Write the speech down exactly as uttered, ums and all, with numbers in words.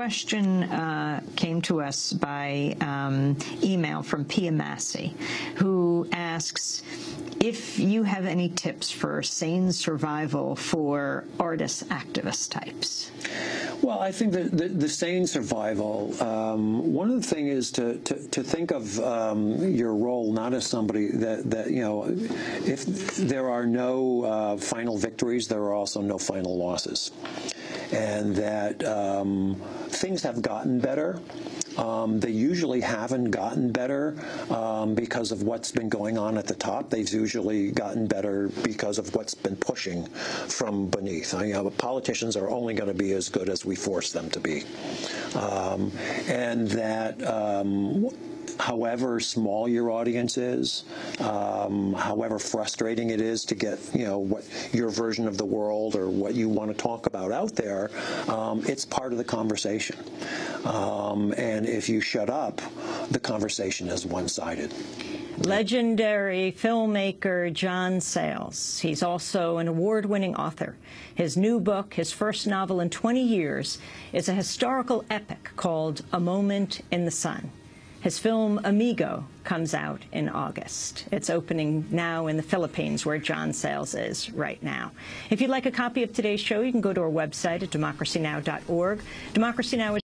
question uh, came to us by um, email from Pia Massey, who asks, if you have any tips for sane survival for artist activist types? Well, I think the, the, the sane survival, um, one of the things is to, to, to think of um, your role not as somebody that, that you know, if there are no uh, final victories, there are also no final losses. And that um, things have gotten better. Um, they usually haven't gotten better um, because of what's been going on at the top. They've usually gotten better because of what's been pushing from beneath. I, you know, politicians are only going to be as good as we force them to be. Um, and that... Um, however small your audience is, um, however frustrating it is to get, you know, what your version of the world or what you want to talk about out there, um, it's part of the conversation. Um, and if you shut up, the conversation is one-sided. Legendary filmmaker John Sayles. He's also an award-winning author. His new book, his first novel in twenty years, is a historical epic called A Moment in the Sun. His film, Amigo, comes out in August. It's opening now in the Philippines, where John Sayles is right now. If you'd like a copy of today's show, you can go to our website at democracy now dot org. Democracy Now! Is